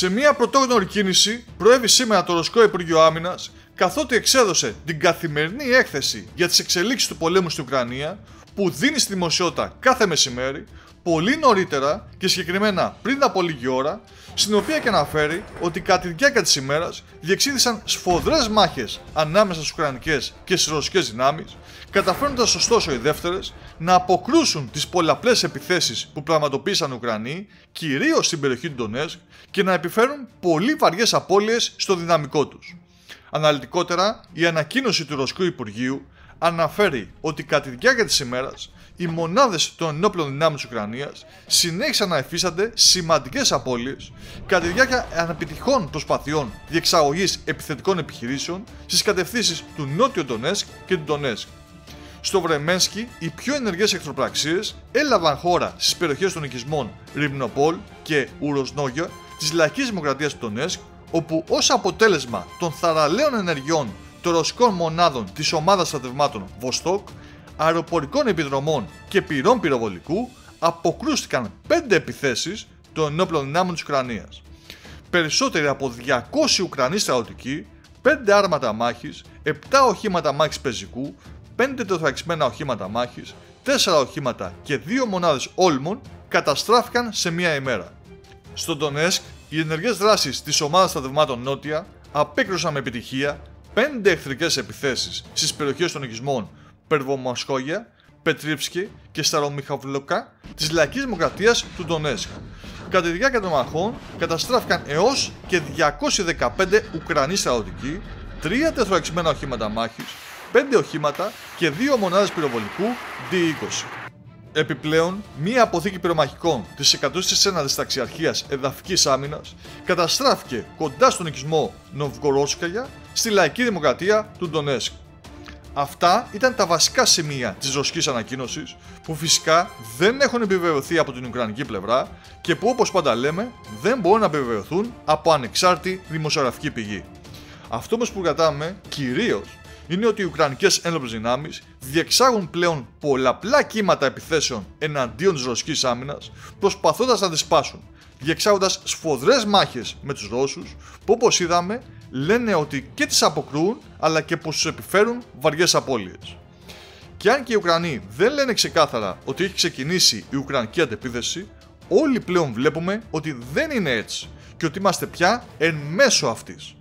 Σε μια πρωτόγνωρη κίνηση προέβη σήμερα το Ρωσικό Υπουργείο Άμυνας, καθότι εξέδωσε την καθημερινή έκθεση για τις εξελίξεις του πολέμου στην Ουκρανία, που δίνει στη δημοσιότητα κάθε μεσημέρι, πολύ νωρίτερα και συγκεκριμένα πριν από λίγη ώρα, στην οποία και αναφέρει ότι κατά τη διάρκεια της ημέρας διεξήχθησαν σφοδρές μάχες ανάμεσα στις ουκρανικές και στις ρωσικές δυνάμεις, καταφέροντας ωστόσο οι δεύτερες να αποκρούσουν τις πολλαπλές επιθέσεις που πραγματοποίησαν οι Ουκρανοί, κυρίως στην περιοχή του Ντονέτσκ, και να επιφέρουν πολύ βαριές απώλειες στο δυναμικό τους. Αναλυτικότερα, η ανακοίνωση του Ρωσικού Υπουργείου αναφέρει ότι κατά τη διάρκεια της ημέρας οι μονάδες των ενόπλων δυνάμεων της Ουκρανίας συνέχισαν να εφίστανται σημαντικές απώλειες κατά τη διάρκεια αναπιτυχών προσπαθειών διεξαγωγής επιθετικών επιχειρήσεων στις κατευθύνσεις του Νότιου Ντονέτσκ και του Ντονέτσκ. Στο Βρεμένσκι, οι πιο ενεργές εχθροπραξίες έλαβαν χώρα στις περιοχές των οικισμών Ριβνόπολ και Ουροσνόγια της Λαϊκής Δημοκρατίας του Ντονέτσκ, όπου ως αποτέλεσμα των θαραλέων ενεργειών των ρωσικών μονάδων της ομάδας στρατευμάτων Βοστόκ, αεροπορικών επιδρομών και πυρών πυροβολικού, αποκρούστηκαν 5 επιθέσεις των ενόπλων δυνάμεων της Ουκρανίας. Περισσότεροι από 200 Ουκρανοί στρατιωτικοί, 5 άρματα μάχης, 7 οχήματα μάχης πεζικού, 5 τεθωρακισμένα οχήματα μάχης, 4 οχήματα και 2 μονάδες όλμων καταστράφηκαν σε μία ημέρα. Στο Ντονέτσκ, οι ενεργές δράσεις της ομάδας στρατευμάτων Νότια απέκρουσαν με επιτυχία 5 εχθρικές επιθέσεις στις περιοχές των οικισμών Περβομασχόγια, Πετρίψκη και Σταρομιχαβλοκά της Λαϊκής Δημοκρατίας του Ντονέτσκ. Κατά τη διάρκεια των μαχών καταστράφηκαν έως και 215 Ουκρανοί στρατιωτικοί, 3 τεθωρακισμένα οχήματα μάχης, 5 οχήματα και 2 μονάδες πυροβολικού D20. Επιπλέον, μία αποθήκη πυρομαχικών της 109ης Ταξιαρχίας Εδαφικής Άμυνας καταστράφηκε κοντά στον οικισμό Νοβγορόσκαγια στη Λαϊκή Δημοκρατία του Ντονέτσκ. Αυτά ήταν τα βασικά σημεία της ρωσικής ανακοίνωσης, που φυσικά δεν έχουν επιβεβαιωθεί από την Ουκρανική πλευρά και που, όπως πάντα λέμε, δεν μπορούν να επιβεβαιωθούν από ανεξάρτητη δημοσιογραφική πηγή. Αυτό όμως που κρατάμε κυρίως είναι ότι οι Ουκρανικές ένοπλες δυνάμεις διεξάγουν πλέον πολλαπλά κύματα επιθέσεων εναντίον της ρωσικής άμυνας, προσπαθώντας να τις σπάσουν, διεξάγοντας σφοδρές μάχες με τους Ρώσους, που όπως είδαμε λένε ότι και τις αποκρούουν αλλά και πως τους επιφέρουν βαριές απώλειες. Και αν και οι Ουκρανοί δεν λένε ξεκάθαρα ότι έχει ξεκινήσει η Ουκρανική αντεπίθεση, όλοι πλέον βλέπουμε ότι δεν είναι έτσι και ότι είμαστε πια εν μέσω αυτής.